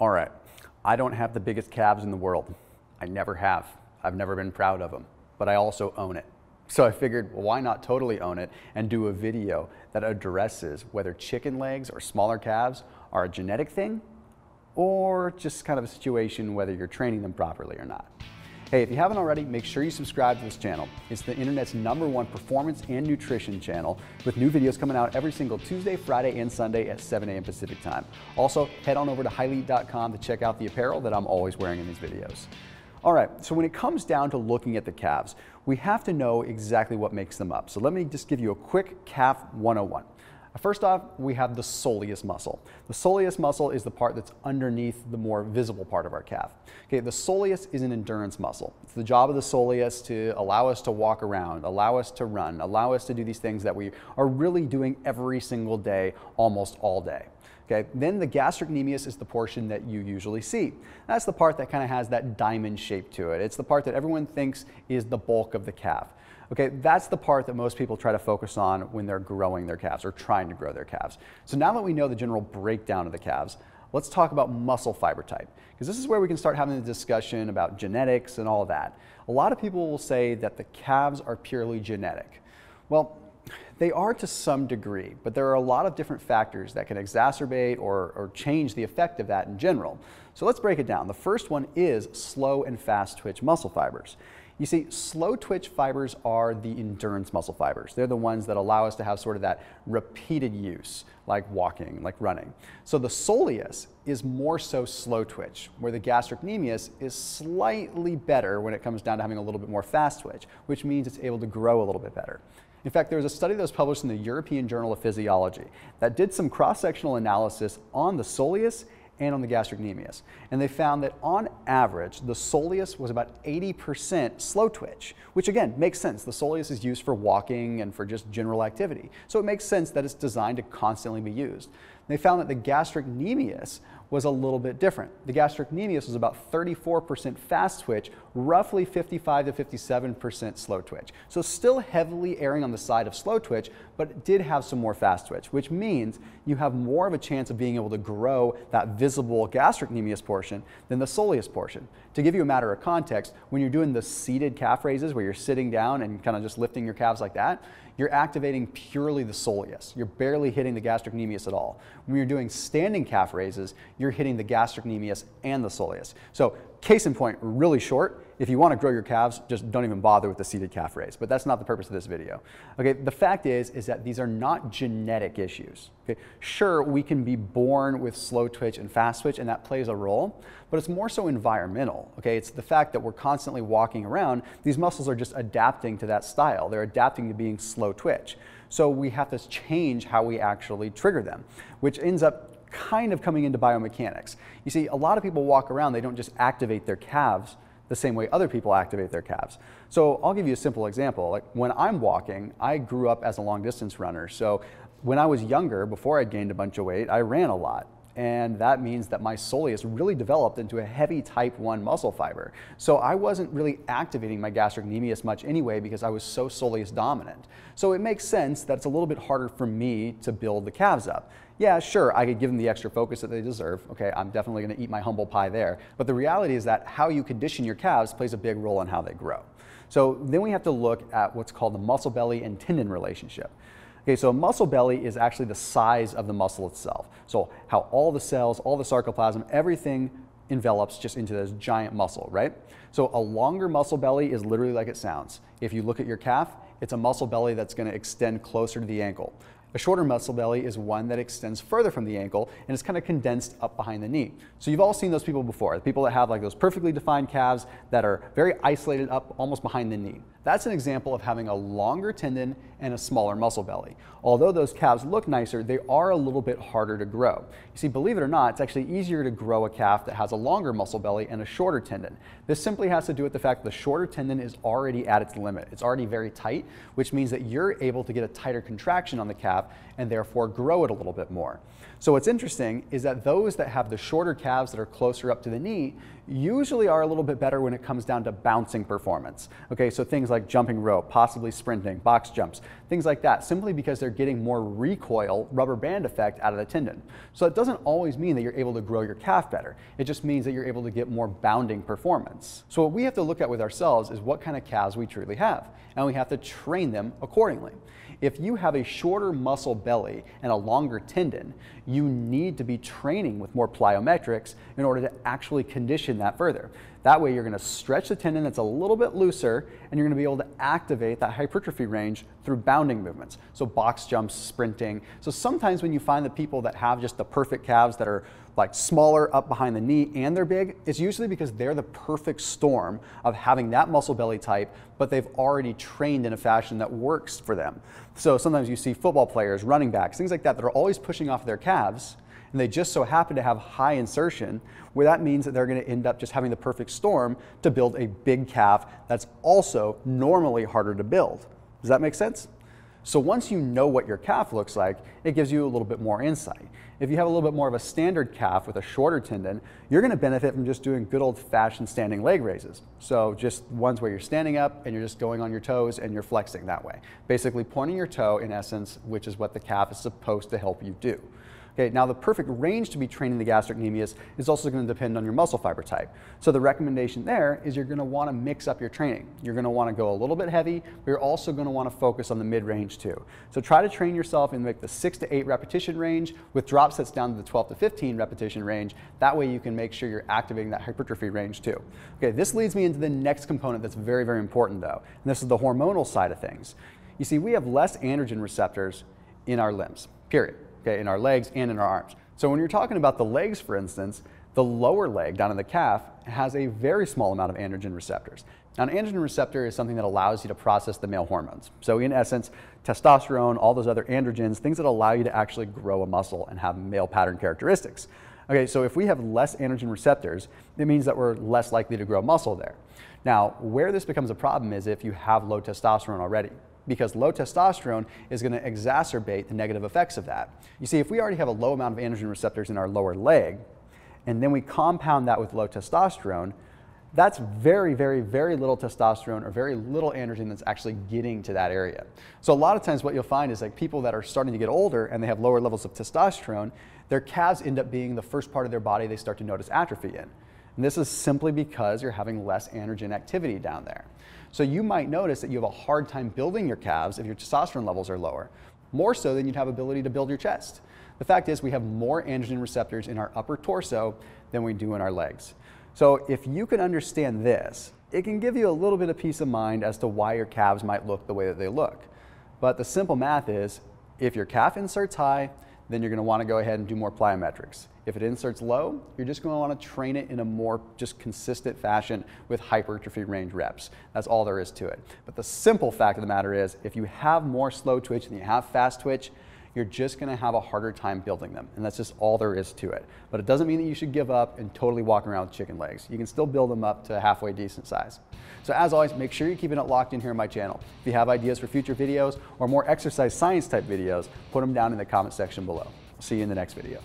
all right, I don't have the biggest calves in the world. I never have. I've never been proud of them, but I also own it. So I figured, well, why not totally own it and do a video that addresses whether chicken legs or smaller calves are a genetic thing or just kind of a situation whether you're training them properly or not. Hey, if you haven't already, make sure you subscribe to this channel. It's the internet's #1 performance and nutrition channel with new videos coming out every single Tuesday, Friday, and Sunday at 7 a.m. Pacific time. Also, head on over to Hylete.com to check out the apparel that I'm always wearing in these videos. All right, so when it comes down to looking at the calves, we have to know exactly what makes them up. So let me just give you a quick calf 101. First off, we have the soleus muscle. The soleus muscle is the part that's underneath the more visible part of our calf. Okay, the soleus is an endurance muscle. It's the job of the soleus to allow us to walk around, allow us to run, allow us to do these things that we are really doing every single day, almost all day. Okay, then the gastrocnemius is the portion that you usually see. That's the part that kind of has that diamond shape to it. It's the part that everyone thinks is the bulk of the calf. Okay, that's the part that most people try to focus on when they're growing their calves or trying to grow their calves. So now that we know the general breakdown of the calves, let's talk about muscle fiber type, because this is where we can start having a discussion about genetics and all that. A lot of people will say that the calves are purely genetic. Well, they are to some degree, but there are a lot of different factors that can exacerbate or change the effect of that in general. So let's break it down. The first one is slow and fast twitch muscle fibers. You see, slow twitch fibers are the endurance muscle fibers. They're the ones that allow us to have sort of that repeated use, like walking, like running. So the soleus is more so slow twitch, where the gastrocnemius is slightly better when it comes down to having a little bit more fast twitch, which means it's able to grow a little bit better. In fact, there was a study that was published in the European Journal of Physiology that did some cross-sectional analysis on the soleus and on the gastrocnemius. And they found that on average, the soleus was about 80% slow twitch, which again makes sense. The soleus is used for walking and for just general activity. So it makes sense that it's designed to constantly be used. And they found that the gastrocnemius was a little bit different. The gastrocnemius was about 34% fast twitch, roughly 55 to 57% slow twitch. So still heavily erring on the side of slow twitch, but it did have some more fast twitch, which means you have more of a chance of being able to grow that visible gastrocnemius portion than the soleus portion. To give you a matter of context, when you're doing the seated calf raises where you're sitting down and kind of just lifting your calves like that, you're activating purely the soleus. You're barely hitting the gastrocnemius at all. When you're doing standing calf raises, you're hitting the gastrocnemius and the soleus. So case in point, really short, if you want to grow your calves, just don't even bother with the seated calf raise, but that's not the purpose of this video. Okay, the fact is that these are not genetic issues. Okay, sure, we can be born with slow twitch and fast twitch, and that plays a role, but it's more so environmental. Okay, it's the fact that we're constantly walking around. These muscles are just adapting to that style. They're adapting to being slow twitch. So we have to change how we actually trigger them, which ends up kind of coming into biomechanics. You see, a lot of people walk around, they don't just activate their calves the same way other people activate their calves. So I'll give you a simple example. Like when I'm walking, I grew up as a long distance runner. So when I was younger, before I gained a bunch of weight, I ran a lot. And that means that my soleus really developed into a heavy type 1 muscle fiber. So I wasn't really activating my gastrocnemius much anyway because I was so soleus dominant. So it makes sense that it's a little bit harder for me to build the calves up. Yeah, sure, I could give them the extra focus that they deserve. Okay, I'm definitely gonna eat my humble pie there. But the reality is that how you condition your calves plays a big role in how they grow. So then we have to look at what's called the muscle belly and tendon relationship. Okay, so a muscle belly is actually the size of the muscle itself. So how all the cells, all the sarcoplasm, everything envelops just into this giant muscle, right? So a longer muscle belly is literally like it sounds. If you look at your calf, it's a muscle belly that's gonna extend closer to the ankle. A shorter muscle belly is one that extends further from the ankle and is kind of condensed up behind the knee. So you've all seen those people before, the people that have like those perfectly defined calves that are very isolated up almost behind the knee. That's an example of having a longer tendon and a smaller muscle belly. Although those calves look nicer, they are a little bit harder to grow. You see, believe it or not, it's actually easier to grow a calf that has a longer muscle belly and a shorter tendon. This simply has to do with the fact that the shorter tendon is already at its limit. It's already very tight, which means that you're able to get a tighter contraction on the calf have and therefore grow it a little bit more. So what's interesting is that those that have the shorter calves that are closer up to the knee usually are a little bit better when it comes down to bouncing performance. Okay, so things like jumping rope, possibly sprinting, box jumps, things like that, simply because they're getting more recoil, rubber band effect out of the tendon. So it doesn't always mean that you're able to grow your calf better. It just means that you're able to get more bounding performance. So what we have to look at with ourselves is what kind of calves we truly have, and we have to train them accordingly. If you have a shorter muscle belly and a longer tendon, you need to be training with more plyometrics in order to actually condition that further. That way you're going to stretch the tendon that's a little bit looser, and you're going to be able to activate that hypertrophy range through bounding movements. So box jumps, sprinting. So sometimes when you find the people that have just the perfect calves that are like smaller up behind the knee and they're big, it's usually because they're the perfect storm of having that muscle belly type, but they've already trained in a fashion that works for them. So sometimes you see football players, running backs, things like that, that are always pushing off their calves, and they just so happen to have high insertion, where that means that they're going to end up just having the perfect storm to build a big calf that's also normally harder to build. Does that make sense? So once you know what your calf looks like, it gives you a little bit more insight. If you have a little bit more of a standard calf with a shorter tendon, you're going to benefit from just doing good old-fashioned standing leg raises. So just ones where you're standing up and you're just going on your toes and you're flexing that way. Basically pointing your toe, in essence, which is what the calf is supposed to help you do. Okay, now the perfect range to be training the gastrocnemius is also going to depend on your muscle fiber type. So the recommendation there is you're going to want to mix up your training. You're going to want to go a little bit heavy, but you're also going to want to focus on the mid-range too. So try to train yourself in like the 6 to 8 repetition range with drop sets down to the 12 to 15 repetition range. That way you can make sure you're activating that hypertrophy range too. Okay, this leads me into the next component that's very, very important though, and this is the hormonal side of things. You see, we have less androgen receptors in our limbs, period. Okay, in our legs and in our arms. So when you're talking about the legs, for instance, the lower leg down in the calf has a very small amount of androgen receptors. Now, an androgen receptor is something that allows you to process the male hormones. So in essence, testosterone, all those other androgens, things that allow you to actually grow a muscle and have male pattern characteristics. Okay, so if we have less androgen receptors, it means that we're less likely to grow muscle there. Now, where this becomes a problem is if you have low testosterone already, because low testosterone is going to exacerbate the negative effects of that. You see, if we already have a low amount of androgen receptors in our lower leg, and then we compound that with low testosterone, that's very, very, very little testosterone or very little androgen that's actually getting to that area. So a lot of times what you'll find is like people that are starting to get older and they have lower levels of testosterone, their calves end up being the first part of their body they start to notice atrophy in. And this is simply because you're having less androgen activity down there. So you might notice that you have a hard time building your calves if your testosterone levels are lower, more so than you'd have ability to build your chest. The fact is we have more androgen receptors in our upper torso than we do in our legs. So if you can understand this, it can give you a little bit of peace of mind as to why your calves might look the way that they look. But the simple math is, if your calf inserts high, then you're going to want to go ahead and do more plyometrics. If it inserts low, you're just going to want to train it in a more just consistent fashion with hypertrophy range reps. That's all there is to it. But the simple fact of the matter is, if you have more slow twitch than you have fast twitch, you're just going to have a harder time building them. And that's just all there is to it. But it doesn't mean that you should give up and totally walk around with chicken legs. You can still build them up to a halfway decent size. So as always, make sure you're keeping it locked in here on my channel. If you have ideas for future videos or more exercise science type videos, put them down in the comment section below. See you in the next video.